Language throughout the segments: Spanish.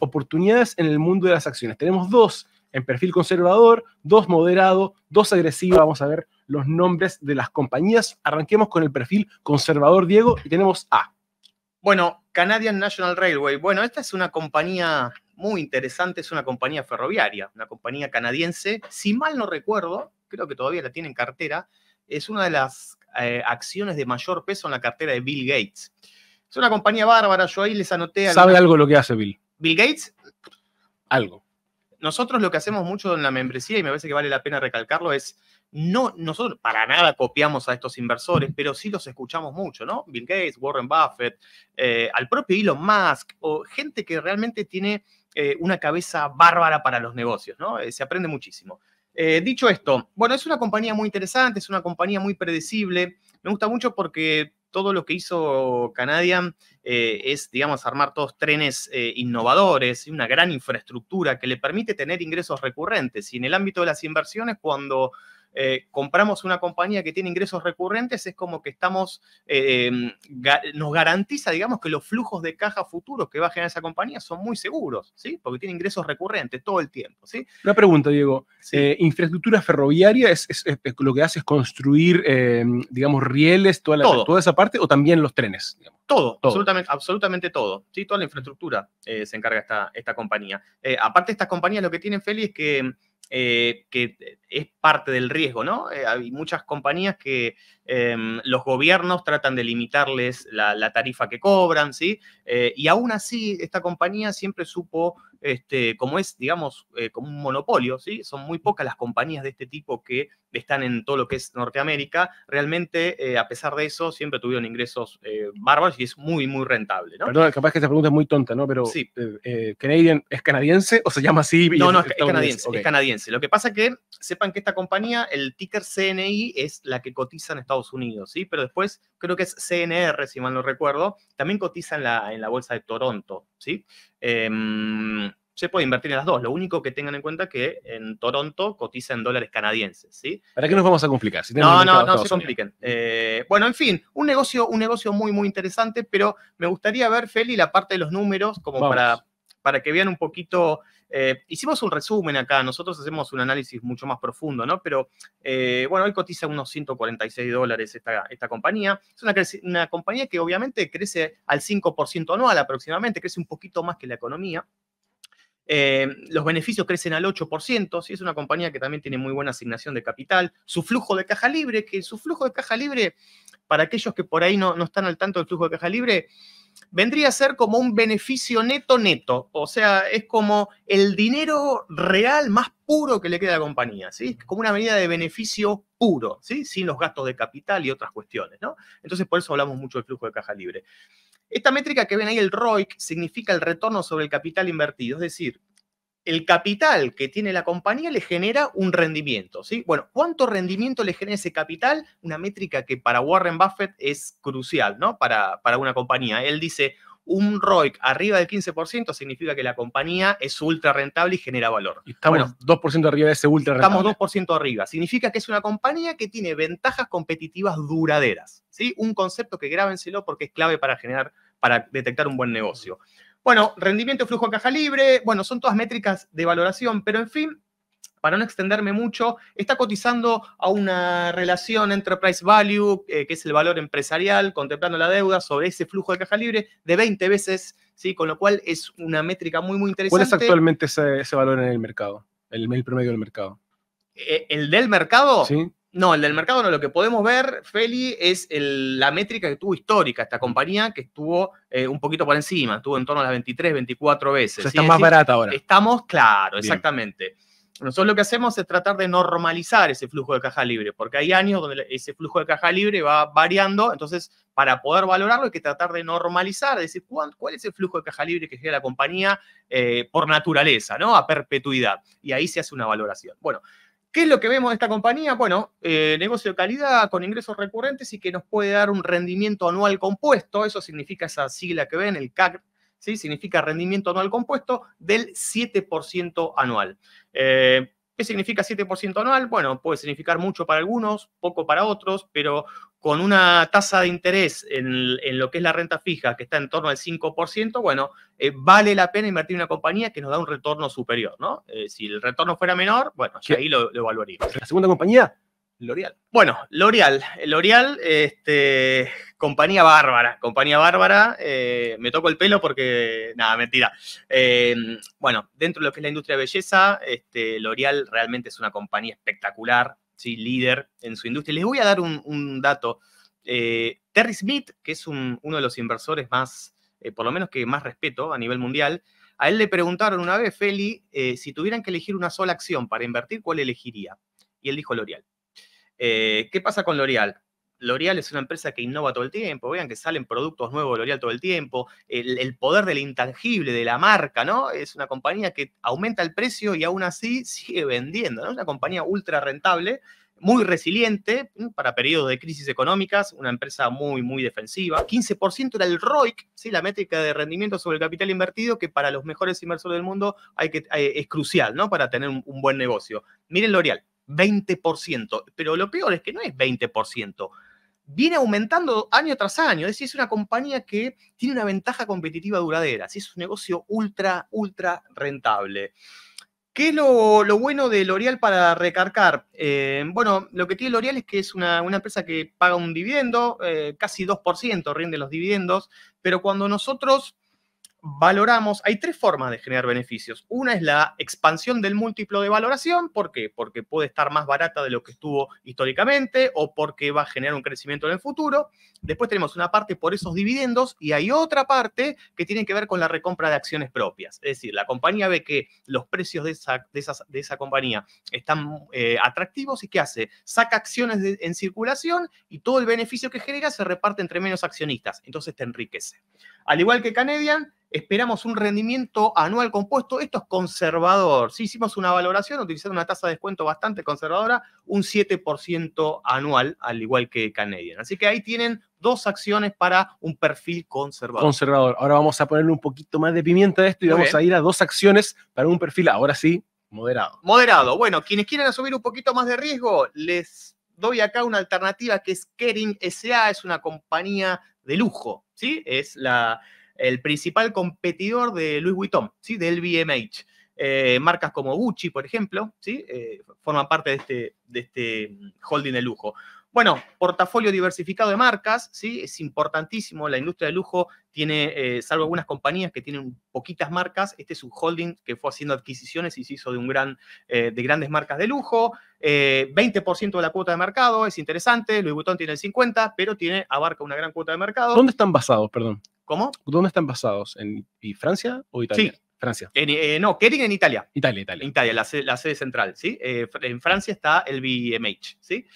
oportunidades en el mundo de las acciones. Tenemos dos en perfil conservador, dos moderado, dos agresivo. Vamos a ver los nombres de las compañías. Arranquemos con el perfil conservador, Diego, y tenemos A. Bueno, Canadian National Railway. Bueno, esta es una compañía muy interesante, es una compañía ferroviaria, una compañía canadiense. Si mal no recuerdo, creo que todavía la tiene en cartera, es una de las acciones de mayor peso en la cartera de Bill Gates. Es una compañía bárbara, yo ahí les anoté... ¿Sabe algo lo que hace Bill? ¿Bill Gates? Algo. Nosotros lo que hacemos mucho en la membresía, y me parece que vale la pena recalcarlo, es no, nosotros para nada copiamos a estos inversores, pero sí los escuchamos mucho, ¿no? Bill Gates, Warren Buffett, al propio Elon Musk, o gente que realmente tiene una cabeza bárbara para los negocios, ¿no? Se aprende muchísimo. Dicho esto, bueno, es una compañía muy interesante, es una compañía muy predecible. Me gusta mucho porque todo lo que hizo Canadian es, digamos, armar todos trenes innovadores, una gran infraestructura que le permite tener ingresos recurrentes. Y en el ámbito de las inversiones, cuando compramos una compañía que tiene ingresos recurrentes, es como que estamos, nos garantiza, digamos, que los flujos de caja futuros que va a generar esa compañía son muy seguros, ¿sí? Porque tiene ingresos recurrentes todo el tiempo, ¿sí? Una pregunta, Diego. Sí. Infraestructura ferroviaria, es lo que hace es construir, digamos, rieles, toda esa parte, o también los trenes, digamos. Todo. Absolutamente todo, ¿sí? Toda la infraestructura se encarga esta compañía. Aparte, estas compañías lo que tienen, Feli, es que es parte del riesgo, ¿no? Hay muchas compañías que los gobiernos tratan de limitarles la tarifa que cobran, ¿sí? Y aún así, esta compañía siempre supo, como es, digamos, como un monopolio, ¿sí? Son muy pocas las compañías de este tipo que están en todo lo que es Norteamérica. Realmente, a pesar de eso, siempre tuvieron ingresos bárbaros y es muy, muy rentable, ¿no? Perdón, capaz que esta pregunta es muy tonta, ¿no? Pero, sí. ¿Canadian es canadiense o se llama así? No, no, es canadiense, okay. Es canadiense. Lo que pasa es que sepan que esta compañía, el ticker CNI, es la que cotiza en Estados Unidos, ¿sí? Pero después creo que es CNR, si mal no recuerdo, también cotiza en la bolsa de Toronto, ¿sí? Se puede invertir en las dos. Lo único que tengan en cuenta es que en Toronto cotiza en dólares canadienses, ¿sí? ¿Para qué nos vamos a complicar? Si no se compliquen. Bueno, en fin, un negocio muy, muy interesante, pero me gustaría ver, Feli, la parte de los números, como para que vean un poquito... hicimos un resumen acá, nosotros hacemos un análisis mucho más profundo, ¿no? Pero, bueno, hoy cotiza unos $146 esta compañía. Es una compañía que obviamente crece al 5% anual aproximadamente, crece un poquito más que la economía. Los beneficios crecen al 8%, ¿sí? Es una compañía que también tiene muy buena asignación de capital. Su flujo de caja libre, para aquellos que por ahí no están al tanto del flujo de caja libre, vendría a ser como un beneficio neto. O sea, es como el dinero real más puro que le queda a la compañía, ¿sí? Como una medida de beneficio puro, ¿sí? Sin los gastos de capital y otras cuestiones, ¿no? Entonces, por eso hablamos mucho del flujo de caja libre. Esta métrica que ven ahí, el ROIC, significa el retorno sobre el capital invertido. Es decir, el capital que tiene la compañía le genera un rendimiento, ¿sí? Bueno, ¿cuánto rendimiento le genera ese capital? Una métrica que para Warren Buffett es crucial, ¿no? Para una compañía. Él dice, un ROIC arriba del 15% significa que la compañía es ultra rentable y genera valor. Y estamos 2% arriba de ese ultra rentable. Estamos 2% arriba. Significa que es una compañía que tiene ventajas competitivas duraderas, ¿sí? Un concepto que grábenselo porque es clave para detectar un buen negocio. Bueno, rendimiento, flujo a caja libre, bueno, son todas métricas de valoración, pero en fin, para no extenderme mucho, está cotizando a una relación Enterprise Value, que es el valor empresarial, contemplando la deuda sobre ese flujo de caja libre de 20 veces, ¿sí? Con lo cual es una métrica muy, muy interesante. ¿Cuál es actualmente ese valor en el mercado, el promedio del mercado? ¿El del mercado? Sí. No, el del mercado no. Lo que podemos ver, Feli, es la métrica que tuvo histórica esta compañía, que estuvo un poquito por encima, estuvo en torno a las 23, 24 veces. O sea, ¿sí? Está más barata ahora. Estamos, claro, bien. Exactamente. Nosotros lo que hacemos es tratar de normalizar ese flujo de caja libre, porque hay años donde ese flujo de caja libre va variando, entonces para poder valorarlo hay que tratar de normalizar, es decir, ¿cuál es el flujo de caja libre que genera la compañía por naturaleza, ¿no? A perpetuidad. Y ahí se hace una valoración. Bueno, ¿qué es lo que vemos de esta compañía? Bueno, negocio de calidad con ingresos recurrentes y que nos puede dar un rendimiento anual compuesto. Eso significa esa sigla que ven, el CAGR, ¿sí? Significa rendimiento anual compuesto del 7% anual. ¿Qué significa 7% anual? Bueno, puede significar mucho para algunos, poco para otros, pero con una tasa de interés en lo que es la renta fija, que está en torno al 5%, bueno, vale la pena invertir en una compañía que nos da un retorno superior, ¿no? Si el retorno fuera menor, bueno, ya ahí lo evaluaríamos. La segunda compañía, L'Oreal. Bueno, L'Oreal, compañía bárbara. Me toco el pelo porque, nada, mentira. Bueno, dentro de lo que es la industria de belleza, L'Oreal realmente es una compañía espectacular, ¿sí? Líder en su industria. Les voy a dar un dato. Terry Smith, que es uno de los inversores más, por lo menos que más respeto a nivel mundial, a él le preguntaron una vez, Feli, si tuvieran que elegir una sola acción para invertir, ¿cuál elegiría? Y él dijo L'Oreal. ¿Qué pasa con L'Oreal? L'Oreal es una empresa que innova todo el tiempo, vean que salen productos nuevos de L'Oreal todo el tiempo, el poder del intangible, de la marca, ¿no? Es una compañía que aumenta el precio y aún así sigue vendiendo, ¿no? Es una compañía ultra rentable, muy resiliente para periodos de crisis económicas, una empresa muy, muy defensiva. 15% era el ROIC, ¿sí? La métrica de rendimiento sobre el capital invertido, que para los mejores inversores del mundo es crucial, ¿no? Para tener un buen negocio. Miren L'Oreal. 20%, pero lo peor es que no es 20%, viene aumentando año tras año, es decir, es una compañía que tiene una ventaja competitiva duradera, es un negocio ultra, ultra rentable. ¿Qué es lo bueno de L'Oreal para recargar? Bueno, lo que tiene L'Oreal es que es una empresa que paga un dividendo, casi 2% rinde los dividendos, pero cuando nosotros valoramos, hay tres formas de generar beneficios. Una es la expansión del múltiplo de valoración. ¿Por qué? Porque puede estar más barata de lo que estuvo históricamente o porque va a generar un crecimiento en el futuro. Después tenemos una parte por esos dividendos y hay otra parte que tiene que ver con la recompra de acciones propias. Es decir, la compañía ve que los precios de esa compañía están atractivos y ¿qué hace? Saca acciones en circulación y todo el beneficio que genera se reparte entre menos accionistas. Entonces te enriquece. Al igual que Canadian, esperamos un rendimiento anual compuesto. Esto es conservador. Si hicimos una valoración, utilizando una tasa de descuento bastante conservadora, un 7% anual, al igual que Canadian. Así que ahí tienen dos acciones para un perfil conservador. Ahora vamos a ponerle un poquito más de pimienta a esto y muy vamos bien. A ir a dos acciones para un perfil, ahora sí, moderado. Moderado. Bueno, quienes quieran asumir un poquito más de riesgo, les doy acá una alternativa que es Kering SA. Es una compañía de lujo, ¿sí? Es el principal competidor de Louis Vuitton, ¿sí? De LVMH. Marcas como Gucci, por ejemplo, ¿sí? Forman parte de este holding de lujo. Bueno, portafolio diversificado de marcas, ¿sí? Es importantísimo. La industria de lujo tiene, salvo algunas compañías que tienen poquitas marcas, este es un holding que fue haciendo adquisiciones y se hizo de grandes marcas de lujo. 20% de la cuota de mercado, es interesante. Louis Vuitton tiene el 50%, pero abarca una gran cuota de mercado. ¿Dónde están basados, perdón? ¿Cómo? ¿Dónde están basados? ¿En Francia o Italia? Sí. Francia. No, Kering en Italia. Italia, la sede central, ¿sí? En Francia está el LVMH, ¿sí?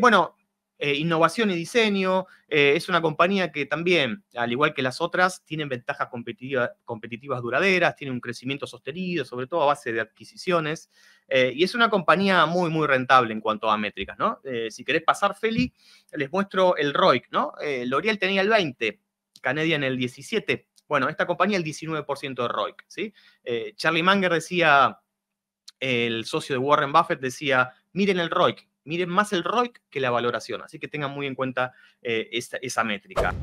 Bueno, innovación y diseño, es una compañía que también, al igual que las otras, tienen ventajas competitivas duraderas, tiene un crecimiento sostenido, sobre todo a base de adquisiciones, y es una compañía muy, muy rentable en cuanto a métricas, ¿no? Si querés pasar, Feli, les muestro el ROIC, ¿no? L'Oreal tenía el 20%, Canadian el 17%. Bueno, esta compañía el 19% de ROIC, ¿sí? Charlie Munger decía, el socio de Warren Buffett decía, miren el ROIC, miren más el ROIC que la valoración. Así que tengan muy en cuenta esa métrica.